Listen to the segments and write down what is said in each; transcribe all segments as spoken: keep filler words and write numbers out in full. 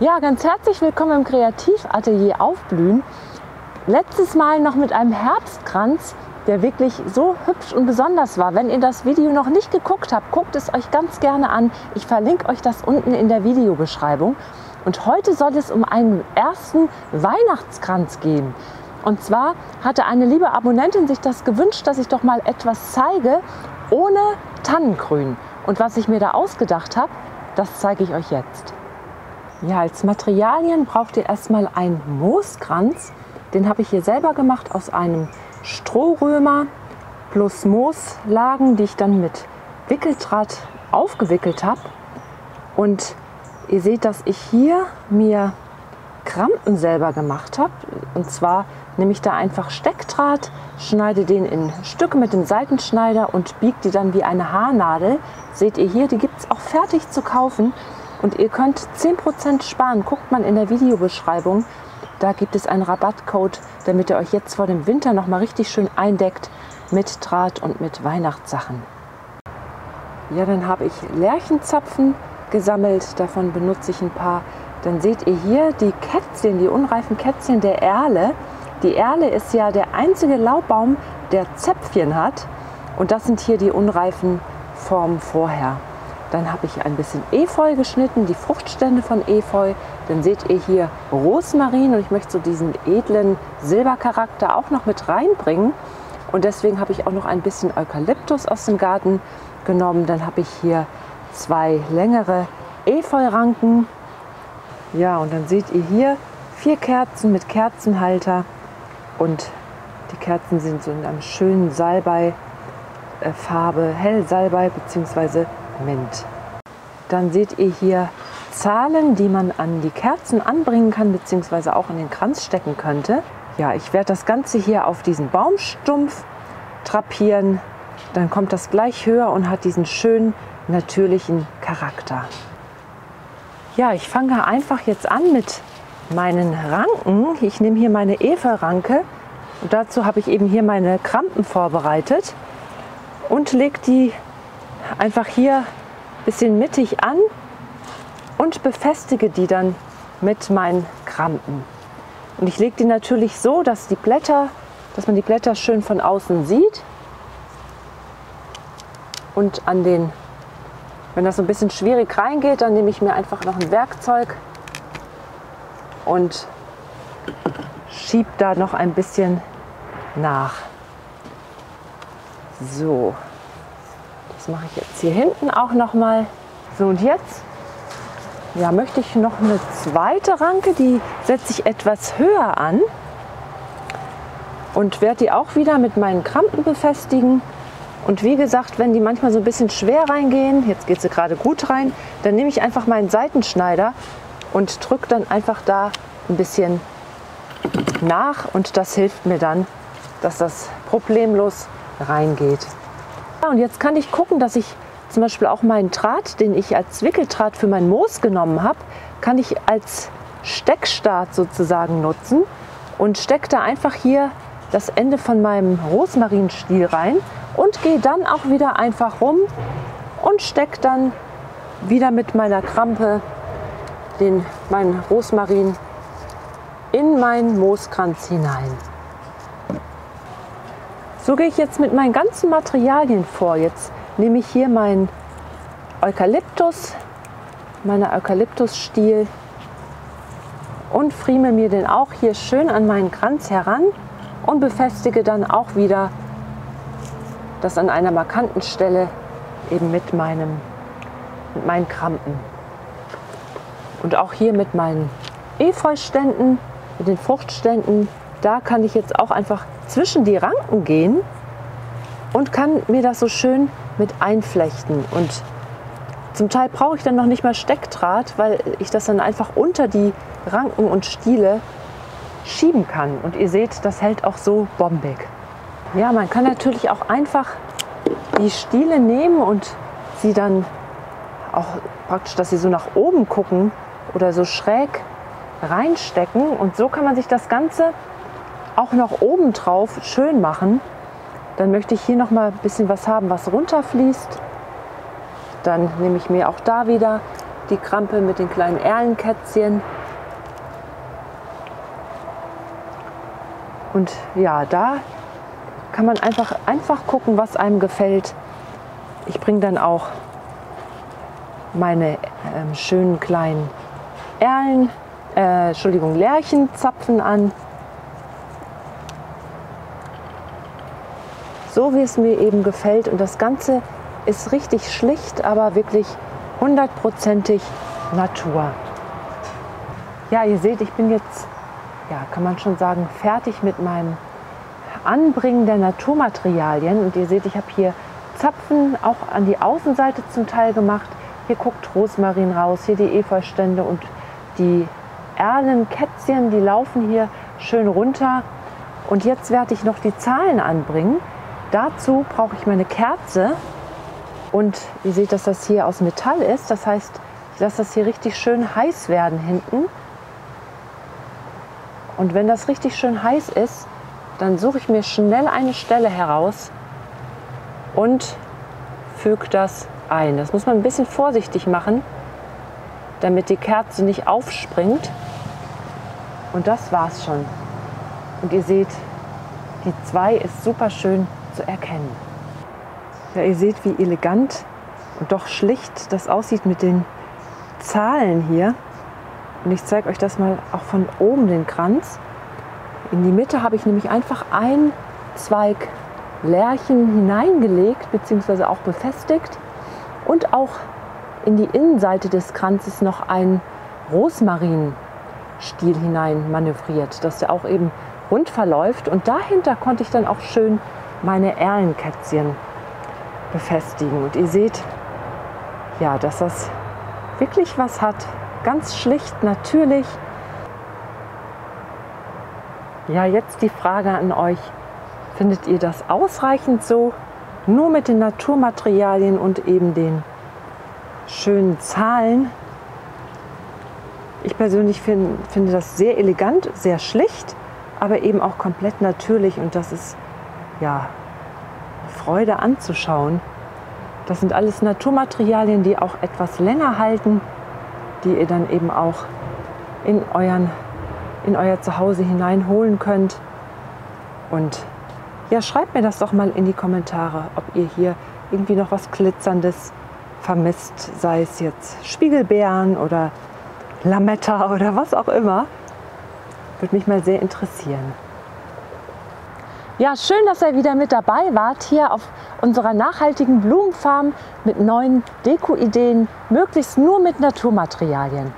Ja, ganz herzlich willkommen im Kreativ-Atelier Aufblühen. Letztes Mal noch mit einem Herbstkranz, der wirklich so hübsch und besonders war. Wenn ihr das Video noch nicht geguckt habt, guckt es euch ganz gerne an. Ich verlinke euch das unten in der Videobeschreibung. Und heute soll es um einen ersten Weihnachtskranz gehen. Und zwar hatte eine liebe Abonnentin sich das gewünscht, dass ich doch mal etwas zeige ohne Tannengrün. Und was ich mir da ausgedacht habe, das zeige ich euch jetzt. Ja, als Materialien braucht ihr erstmal einen Mooskranz. Den habe ich hier selber gemacht aus einem Strohrömer plus Mooslagen, die ich dann mit Wickeldraht aufgewickelt habe. Und ihr seht, dass ich hier mir Krampen selber gemacht habe. Und zwar nehme ich da einfach Steckdraht, schneide den in Stücke mit dem Seitenschneider und biege die dann wie eine Haarnadel. Seht ihr hier, die gibt es auch fertig zu kaufen. Und ihr könnt zehn Prozent sparen, guckt mal in der Videobeschreibung. Da gibt es einen Rabattcode, damit ihr euch jetzt vor dem Winter noch mal richtig schön eindeckt mit Draht und mit Weihnachtssachen. Ja, dann habe ich Lärchenzapfen gesammelt, davon benutze ich ein paar. Dann seht ihr hier die Kätzchen, die unreifen Kätzchen der Erle. Die Erle ist ja der einzige Laubbaum, der Zäpfchen hat. Und das sind hier die unreifen Formen vorher. Dann habe ich ein bisschen Efeu geschnitten, die Fruchtstände von Efeu. Dann seht ihr hier Rosmarin und ich möchte so diesen edlen Silbercharakter auch noch mit reinbringen. Und deswegen habe ich auch noch ein bisschen Eukalyptus aus dem Garten genommen. Dann habe ich hier zwei längere Efeuranken. Ja, und dann seht ihr hier vier Kerzen mit Kerzenhalter. Und die Kerzen sind so in einem schönen Salbei-Farbe, hell Salbei bzw. Mint. Dann seht ihr hier Zahlen, die man an die Kerzen anbringen kann bzw. auch in den Kranz stecken könnte. Ja, ich werde das Ganze hier auf diesen Baumstumpf drapieren. Dann kommt das gleich höher und hat diesen schönen natürlichen Charakter. Ja, ich fange einfach jetzt an mit meinen Ranken. Ich nehme hier meine Efeuranke und dazu habe ich eben hier meine Krampen vorbereitet und lege die einfach hier ein bisschen mittig an und befestige die dann mit meinen Krampen. Und ich lege die natürlich so, dass die Blätter, dass man die Blätter schön von außen sieht. Und an den, wenn das so ein bisschen schwierig reingeht, dann nehme ich mir einfach noch ein Werkzeug und schiebe da noch ein bisschen nach. So. Das mache ich jetzt hier hinten auch nochmal. So, und jetzt ja, möchte ich noch eine zweite Ranke, die setze ich etwas höher an und werde die auch wieder mit meinen Krampen befestigen. Und wie gesagt, wenn die manchmal so ein bisschen schwer reingehen, jetzt geht sie gerade gut rein, dann nehme ich einfach meinen Seitenschneider und drücke dann einfach da ein bisschen nach und das hilft mir dann, dass das problemlos reingeht. Ja, und jetzt kann ich gucken, dass ich zum Beispiel auch meinen Draht, den ich als Wickeldraht für mein Moos genommen habe, kann ich als Steckstab sozusagen nutzen und stecke da einfach hier das Ende von meinem Rosmarinstiel rein und gehe dann auch wieder einfach rum und stecke dann wieder mit meiner Krampe den, meinen Rosmarin in meinen Mooskranz hinein. So gehe ich jetzt mit meinen ganzen Materialien vor. Jetzt nehme ich hier meinen Eukalyptus, meine Eukalyptusstiel und friemel mir den auch hier schön an meinen Kranz heran und befestige dann auch wieder das an einer markanten Stelle eben mit, meinem, mit meinen Krampen. Und auch hier mit meinen Efeuständen, mit den Fruchtständen, da kann ich jetzt auch einfach zwischen die Ranken gehen und kann mir das so schön mit einflechten. Und zum Teil brauche ich dann noch nicht mal Steckdraht, weil ich das dann einfach unter die Ranken und Stiele schieben kann. Und ihr seht, das hält auch so bombig. Ja, man kann natürlich auch einfach die Stiele nehmen und sie dann auch praktisch, dass sie so nach oben gucken oder so schräg reinstecken. Und so kann man sich das Ganze auch noch oben drauf schön machen. Dann möchte ich hier noch mal ein bisschen was haben, was runterfließt. Dann nehme ich mir auch da wieder die Krampe mit den kleinen Erlenkätzchen. Und ja, da kann man einfach, einfach gucken, was einem gefällt. Ich bringe dann auch meine äh, schönen kleinen Erlen, äh, Entschuldigung, Lärchenzapfen an. So wie es mir eben gefällt, und das Ganze ist richtig schlicht, aber wirklich hundertprozentig Natur. Ja, ihr seht, ich bin jetzt, ja, kann man schon sagen, fertig mit meinem Anbringen der Naturmaterialien. Und ihr seht, ich habe hier Zapfen auch an die Außenseite zum Teil gemacht. Hier guckt Rosmarin raus, hier die Efeustände und die Erlenkätzchen, die laufen hier schön runter. Und jetzt werde ich noch die Zahlen anbringen. Dazu brauche ich meine Kerze. Und ihr seht, dass das hier aus Metall ist. Das heißt, ich lasse das hier richtig schön heiß werden hinten. Und wenn das richtig schön heiß ist, dann suche ich mir schnell eine Stelle heraus und füge das ein. Das muss man ein bisschen vorsichtig machen, damit die Kerze nicht aufspringt. Und das war's schon. Und ihr seht, die zwei ist super schön zu erkennen. Ja, ihr seht, wie elegant und doch schlicht das aussieht mit den Zahlen hier. Und ich zeige euch das mal auch von oben, den Kranz. In die Mitte habe ich nämlich einfach einen Zweig Lärchen hineingelegt bzw. auch befestigt. Und auch in die Innenseite des Kranzes noch einen Rosmarinstiel hinein manövriert, dass der auch eben rund verläuft, und dahinter konnte ich dann auch schön meine Erlenkätzchen befestigen. Und ihr seht, ja, dass das wirklich was hat. Ganz schlicht, natürlich. Ja, jetzt die Frage an euch. Findet ihr das ausreichend so? Nur mit den Naturmaterialien und eben den schönen Zahlen? Ich persönlich find, finde das sehr elegant, sehr schlicht, aber eben auch komplett natürlich, und das ist ja Freude anzuschauen. Das sind alles Naturmaterialien, die auch etwas länger halten, die ihr dann eben auch in, euren, in euer Zuhause hineinholen könnt. Und ja, schreibt mir das doch mal in die Kommentare, ob ihr hier irgendwie noch was Glitzerndes vermisst, sei es jetzt Spiegelbeeren oder Lametta oder was auch immer. Würde mich mal sehr interessieren. Ja, schön, dass ihr wieder mit dabei wart hier auf unserer nachhaltigen Blumenfarm mit neuen Deko-Ideen, möglichst nur mit Naturmaterialien.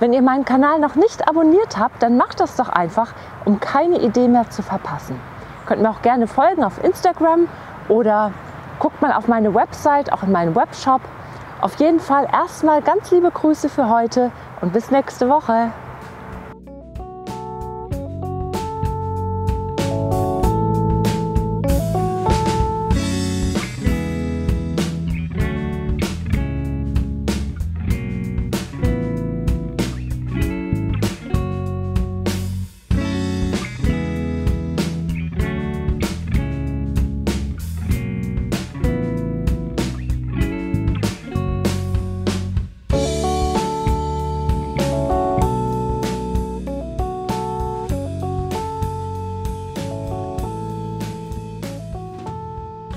Wenn ihr meinen Kanal noch nicht abonniert habt, dann macht das doch einfach, um keine Idee mehr zu verpassen. Könnt mir auch gerne folgen auf Instagram oder guckt mal auf meine Website, auch in meinen Webshop. Auf jeden Fall erstmal ganz liebe Grüße für heute und bis nächste Woche.